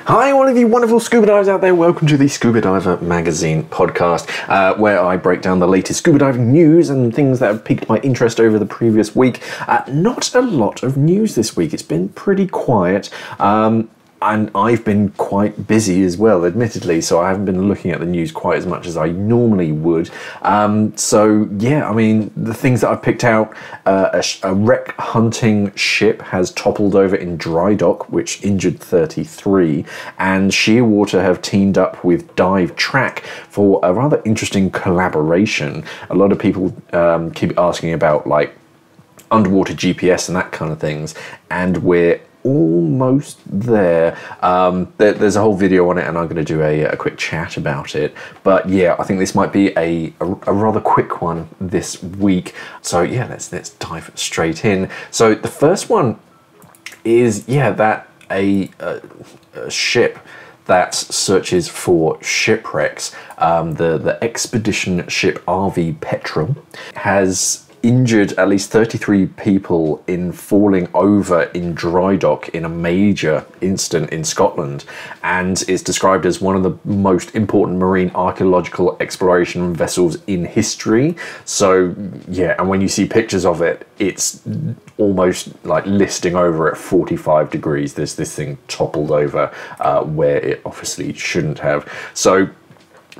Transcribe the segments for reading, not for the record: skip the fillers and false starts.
Hi all of you wonderful scuba divers out there, welcome to the Scuba Diver Magazine podcast, where I break down the latest scuba diving news and things that have piqued my interest over the previous week. Not a lot of news this week, it's been pretty quiet. And I've been quite busy as well, admittedly, so I haven't been looking at the news quite as much as I normally would. So yeah, I mean, the things that I've picked out, a wreck hunting ship has toppled over in dry dock, which injured 33, and Shearwater have teamed up with DiveTrack for a rather interesting collaboration. A lot of people keep asking about like underwater GPS and that kind of things, and we're almost there. There's a whole video on it and I'm going to do a quick chat about it, but yeah, I think this might be a rather quick one this week, so yeah, let's dive straight in. So the first one is, yeah, that a ship that searches for shipwrecks, the expedition ship RV Petrel has injured at least 33 people in falling over in dry dock in a major incident in Scotland, and it's described as one of the most important marine archaeological exploration vessels in history. So yeah, and when you see pictures of it, it's almost like listing over at 45 degrees. This thing toppled over where it obviously shouldn't have. So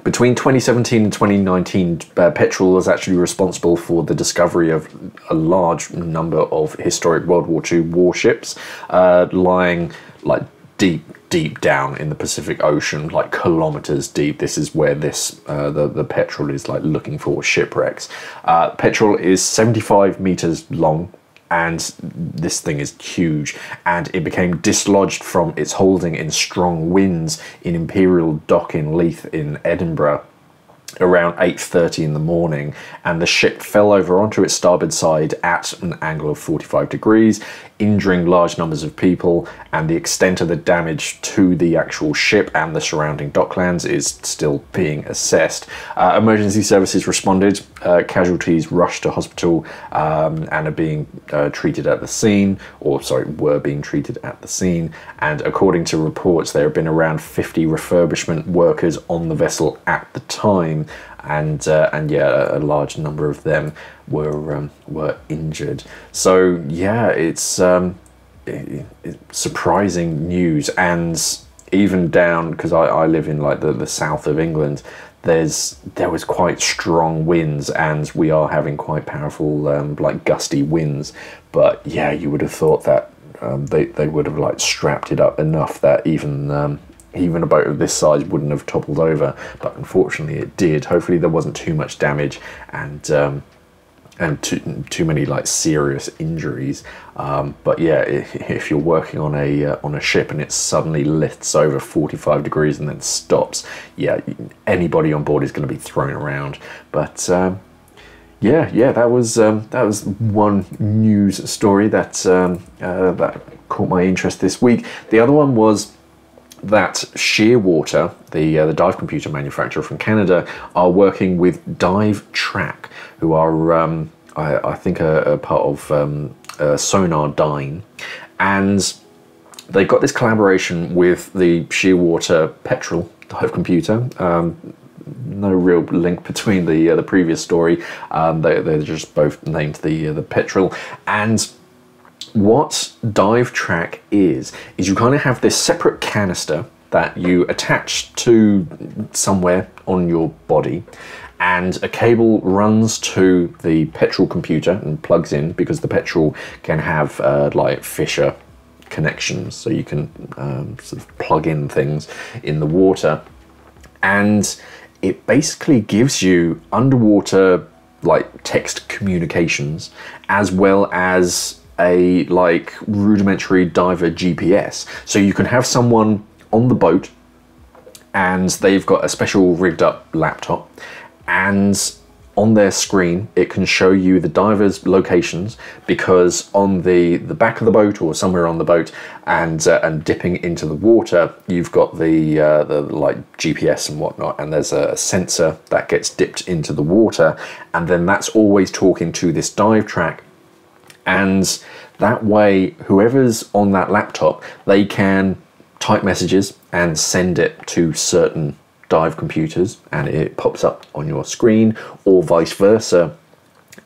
between 2017 and 2019, Petrel was actually responsible for the discovery of a large number of historic World War II warships lying like deep down in the Pacific Ocean, like kilometers deep. This is where this the Petrel is like looking for shipwrecks. Petrel is 75 meters long, and this thing is huge, and it became dislodged from its holding in strong winds in Imperial Dock in Leith in Edinburgh around 8:30 in the morning, and the ship fell over onto its starboard side at an angle of 45 degrees, injuring large numbers of people, and the extent of the damage to the actual ship and the surrounding docklands is still being assessed. Emergency services responded, casualties rushed to hospital and are being treated at the scene, or sorry, were being treated at the scene, and according to reports there have been around 50 refurbishment workers on the vessel at the time, and yeah, a large number of them were injured. So yeah, it's surprising news. And even down, because I live in like the south of England, there was quite strong winds, and we are having quite powerful like gusty winds, but yeah, you would have thought that they would have like strapped it up enough that even a boat of this size wouldn't have toppled over, but unfortunately it did. Hopefully there wasn't too much damage and too many like serious injuries. But yeah, if you're working on a ship and it suddenly lifts over 45 degrees and then stops, yeah, anybody on board is going to be thrown around. But yeah, that was one news story that that caught my interest this week. The other one was that Shearwater, the dive computer manufacturer from Canada, are working with DiveTrack, who are I think are part of Sonardyne, and they've got this collaboration with the Shearwater Petrel dive computer. No real link between the previous story. They're just both named the Petrel. And what DiveTrack is you kind of have this separate canister that you attach to somewhere on your body, and a cable runs to the Petrel computer and plugs in, because the Petrel can have like Fisher connections, so you can sort of plug in things in the water, and it basically gives you underwater like text communications, as well as a like rudimentary diver GPS. So you can have someone on the boat and they've got a special rigged up laptop, and on their screen it can show you the diver's locations, because on the back of the boat or somewhere on the boat and dipping into the water, you've got the like GPS and whatnot, and there's a sensor that gets dipped into the water, and then that's always talking to this DiveTrack. And That way, whoever's on that laptop, they can type messages and send it to certain dive computers and it pops up on your screen, or vice versa.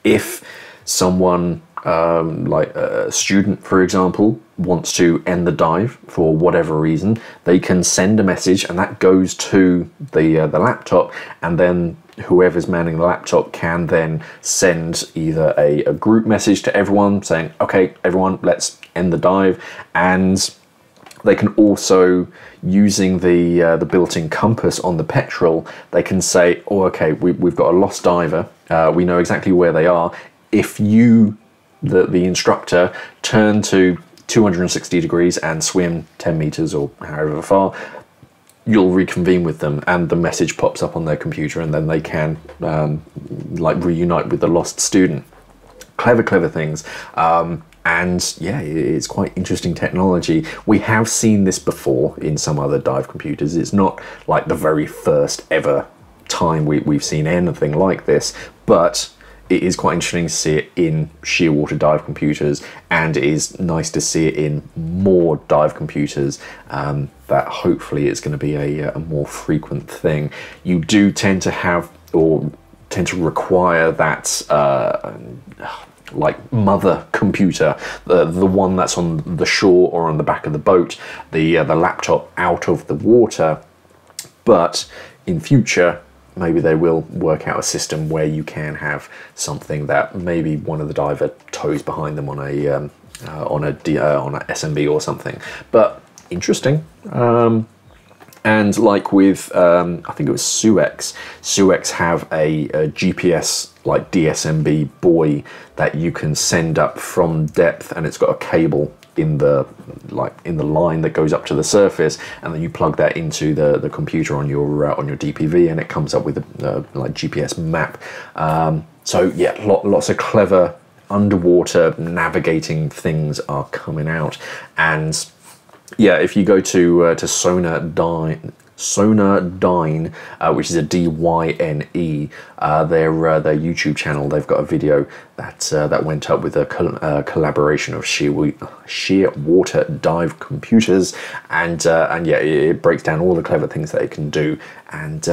If someone like a student, for example, wants to end the dive for whatever reason, they can send a message and that goes to the laptop, and then whoever's manning the laptop can then send either a group message to everyone saying, okay, everyone, let's end the dive. And they can also, using the built-in compass on the Petrel, they can say, oh, okay, we've got a lost diver. We know exactly where they are. If you, the instructor, turn to 260 degrees and swim 10 meters or however far, you'll reconvene with them, and the message pops up on their computer, and then they can like reunite with the lost student. Clever things. And yeah, it's quite interesting technology. We have seen this before in some other dive computers. It's not like the very first ever time we've seen anything like this, but it is quite interesting to see it in shearwater dive computers, and it is nice to see it in more dive computers. That hopefully it's going to be a more frequent thing. You do tend to have, or tend to require, that like mother computer, the one that's on the shore or on the back of the boat, the laptop out of the water. But in future, maybe they will work out a system where you can have something that maybe one of the diver tows behind them on a SMB or something. But interesting. And like with I think it was SUEX. SUEX have a GPS like DSMB buoy that you can send up from depth, and it's got a cable in the line that goes up to the surface, and then you plug that into the computer on your DPV, and it comes up with a like GPS map. So yeah, lots of clever underwater navigating things are coming out. And yeah, if you go to Sonardyne, which is a DYNE, their YouTube channel, they've got a video that that went up with a collaboration of shearwater dive computers, and yeah, it breaks down all the clever things that it can do. And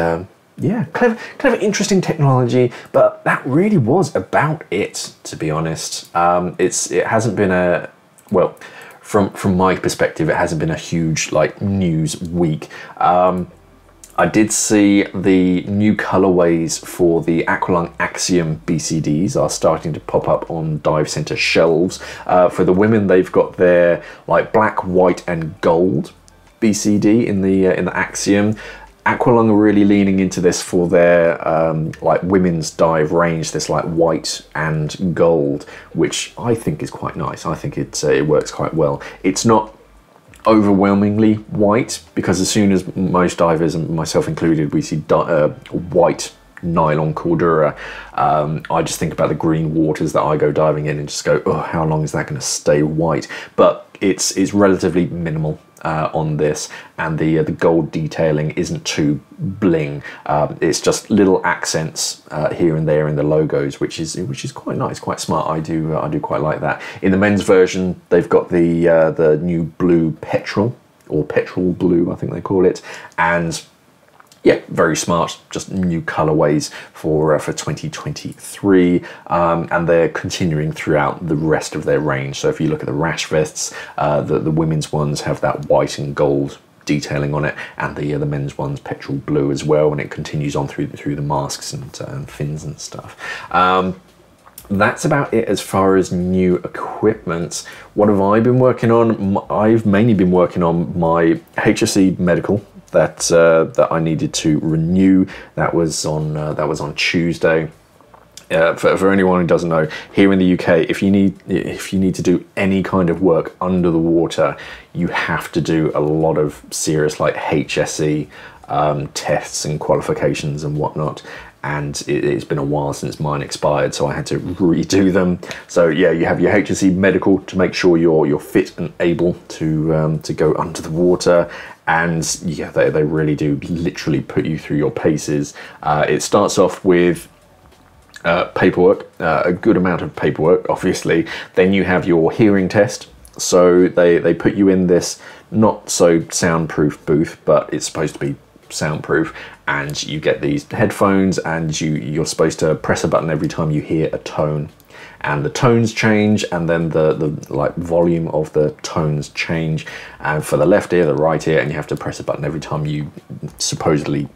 yeah, clever, interesting technology. But that really was about it, to be honest. It hasn't been a, well, From my perspective, it hasn't been a huge like news week. I did see the new colorways for the Aqualung Axiom BCDs are starting to pop up on dive center shelves. For the women, they've got their like black, white, and gold BCD in the Axiom. Aqualung are really leaning into this for their like women's dive range, this like white and gold, which I think is quite nice. I think it works quite well. It's not overwhelmingly white, because as soon as most divers, and myself included, we see white nylon cordura, I just think about the green waters that I go diving in and just go, oh, how long is that going to stay white? But it's relatively minimal on this, and the gold detailing isn't too bling. It's just little accents here and there in the logos, which is quite nice, quite smart. I do quite like that. In the men's version, they've got the new blue Petrel, or Petrel Blue, I think they call it, and yeah, very smart. Just new colorways for 2023, and they're continuing throughout the rest of their range. So if you look at the rash vests, the women's ones have that white and gold detailing on it, and the men's ones Petrel Blue as well, and it continues on through the masks and fins and stuff. That's about it as far as new equipment. What have I been working on? I've mainly been working on my HSE medical that I needed to renew. That was on Tuesday. For anyone who doesn't know, here in the UK, if you need to do any kind of work under the water, you have to do a lot of serious like HSE tests and qualifications and whatnot. And it's been a while since mine expired, so I had to redo them. So yeah, you have your HSE medical to make sure you're fit and able to go under the water. And yeah, they really do literally put you through your paces. It starts off with paperwork, a good amount of paperwork, obviously. Then you have your hearing test. So they put you in this not so soundproof booth, but it's supposed to be soundproof, and you get these headphones, and you're supposed to press a button every time you hear a tone, and the tones change, and then the like volume of the tones change, and for the left ear, the right ear, and you have to press a button every time you supposedly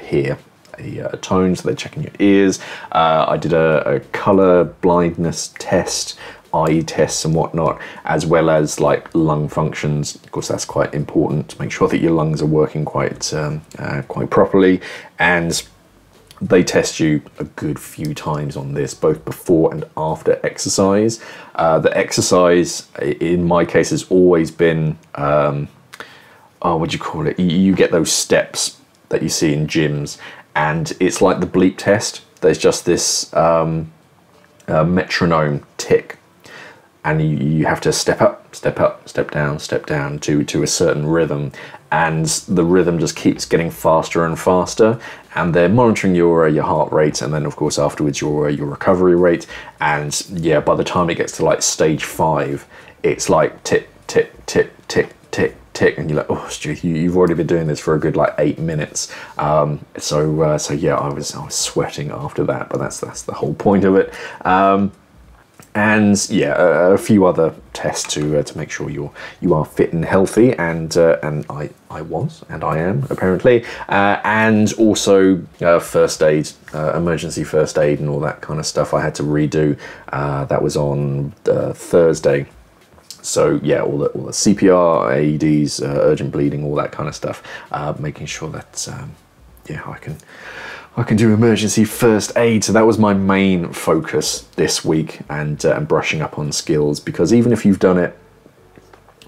hear a tone. So they're checking your ears. I did a color blindness test, eye tests and whatnot, as well as like lung functions. Of course, that's quite important to make sure that your lungs are working quite properly. And they test you a good few times on this, both before and after exercise. The exercise, in my case, has always been, what do you call it? You get those steps that you see in gyms, and it's like the bleep test. There's just this metronome tick, and you have to step up, step up, step down to a certain rhythm, and the rhythm just keeps getting faster and faster, and they're monitoring your heart rate, and then of course afterwards your recovery rate. And yeah, by the time it gets to like stage 5, it's like tick, tick, tick, tick, tick, tick, and you're like, oh, Stu, you've already been doing this for a good like 8 minutes. So yeah, I was sweating after that, but that's the whole point of it. And yeah, a few other tests to make sure you are fit and healthy, and I was, and I am apparently, and also first aid, emergency first aid, and all that kind of stuff. I had to redo. That was on Thursday. So yeah, all the CPR, AEDs, urgent bleeding, all that kind of stuff. Making sure that yeah, I can do emergency first aid. So that was my main focus this week, and brushing up on skills, because even if you've done it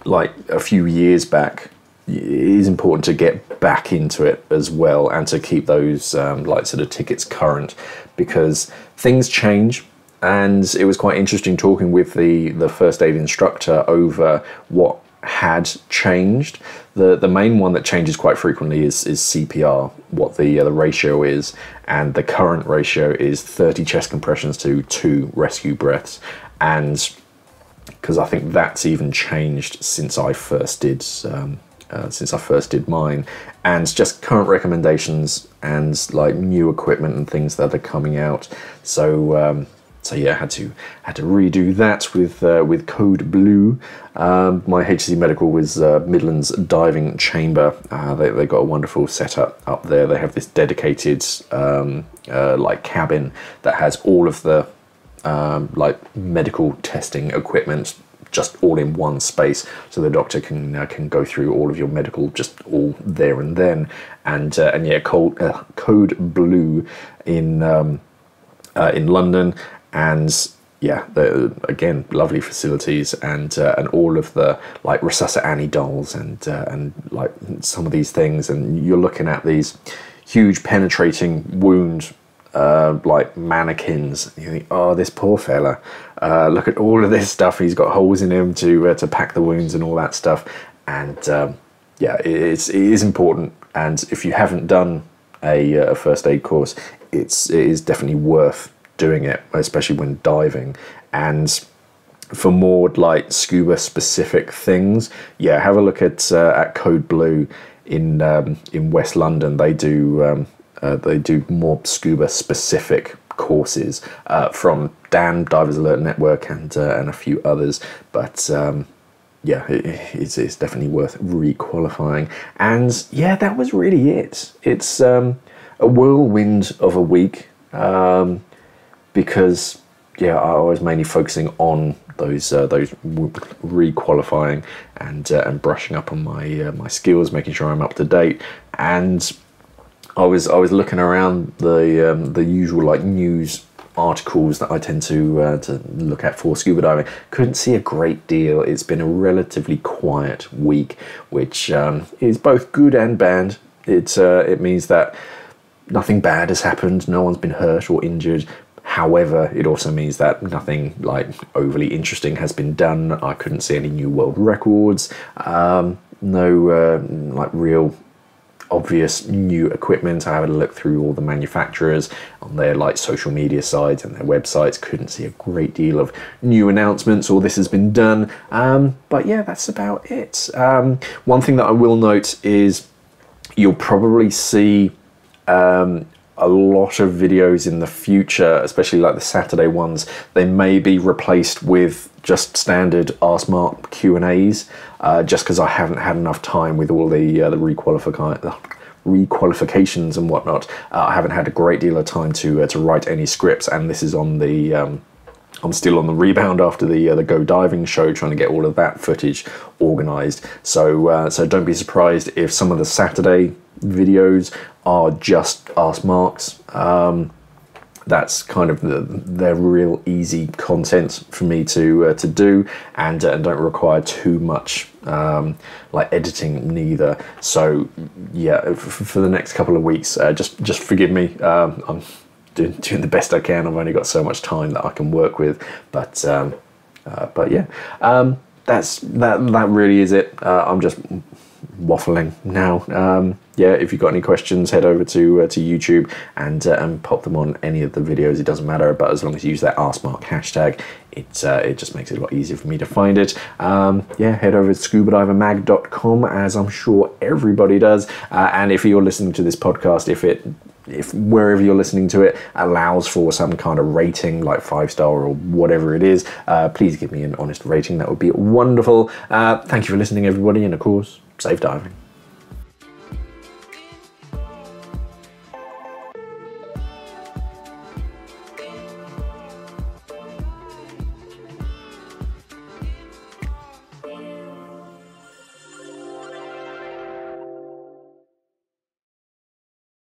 like a few years back, it is important to get back into it as well, and to keep those like sort of tickets current, because things change. And it was quite interesting talking with the first aid instructor over what had changed. The main one that changes quite frequently is CPR, what the ratio is, and the current ratio is 30 chest compressions to 2 rescue breaths. And because I think that's even changed since I first did mine, and just current recommendations and like new equipment and things that are coming out. So so yeah, had to redo that with Code Blue. My HSE medical was Midlands Diving Chamber. They got a wonderful setup up there. They have this dedicated like cabin that has all of the like medical testing equipment just all in one space, so the doctor can go through all of your medical just all there and then. And yeah, Code Blue in London. And yeah, again, lovely facilities, and all of the like Resusci Annie dolls and like some of these things, and you're looking at these huge penetrating wound like mannequins. You think, oh, this poor fella. Look at all of this stuff. He's got holes in him to pack the wounds and all that stuff. And yeah, it is important. And if you haven't done a first aid course, it is definitely worth doing it, especially when diving. And for more like scuba specific things, yeah, have a look at Code Blue in West London. They do more scuba specific courses from DAN, Divers Alert Network, and a few others. But yeah, it's definitely worth re-qualifying. And yeah, that was really it. It's a whirlwind of a week, because yeah, I was mainly focusing on those re-qualifying and brushing up on my skills, making sure I'm up to date. And I was looking around the usual like news articles that I tend to look at for scuba diving. Couldn't see a great deal. It's been a relatively quiet week, which is both good and bad. It means that nothing bad has happened. No one's been hurt or injured. However, it also means that nothing like overly interesting has been done. I couldn't see any new world records. No like real obvious new equipment. I had a look through all the manufacturers on their like social media sites and their websites. Couldn't see a great deal of new announcements or this has been done. But yeah, that's about it. One thing that I will note is you'll probably see a lot of videos in the future, especially like the Saturday ones, they may be replaced with just standard Ask Mark Q&As, just because I haven't had enough time with all the requalifications and whatnot. I haven't had a great deal of time to write any scripts, and this is on the I'm still on the rebound after the Go Diving show, trying to get all of that footage organised. So don't be surprised if some of the Saturday videos are just Ask Marks. That's kind of their real easy content for me to do, and don't require too much like editing neither. So yeah, for the next couple of weeks, just forgive me. I'm doing the best I can. I've only got so much time that I can work with, but yeah, that really is it. I'm just waffling now. Yeah, if you've got any questions, head over to YouTube and pop them on any of the videos. It doesn't matter, but as long as you use that Ask Mark hashtag, it just makes it a lot easier for me to find it. Yeah, head over to ScubaDiverMag.com, as I'm sure everybody does. And if you're listening to this podcast, if wherever you're listening to it allows for some kind of rating, like 5-star or whatever it is, please give me an honest rating. That would be wonderful. Thank you for listening, everybody, and of course, safe diving.